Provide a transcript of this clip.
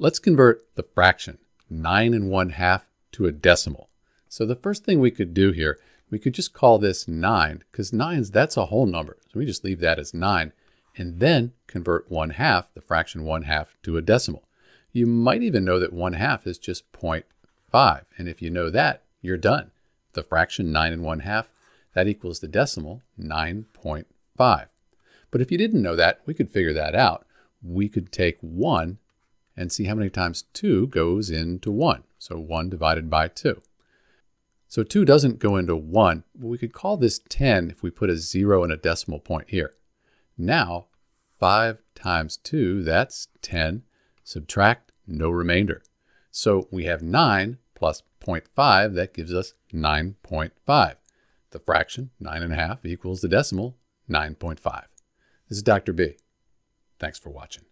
Let's convert the fraction 9 1/2 to a decimal. So the first thing we could do here, we could just call this 9, because 9s, that's a whole number. So we just leave that as 9 and then convert 1/2, the fraction 1/2, to a decimal. You might even know that 1/2 is just 0.5. And if you know that, you're done. The fraction 9 1/2, that equals the decimal 9.5. But if you didn't know that, we could figure that out. We could take 1 and see how many times 2 goes into 1. So 1 divided by 2. So 2 doesn't go into 1. We could call this 10 if we put a 0 and a decimal point here. Now 5 times 2, that's 10. Subtract, no remainder. So we have 9 plus 0.5, that gives us 9.5. The fraction 9 1/2 equals the decimal 9.5. This is Dr. B. Thanks for watching.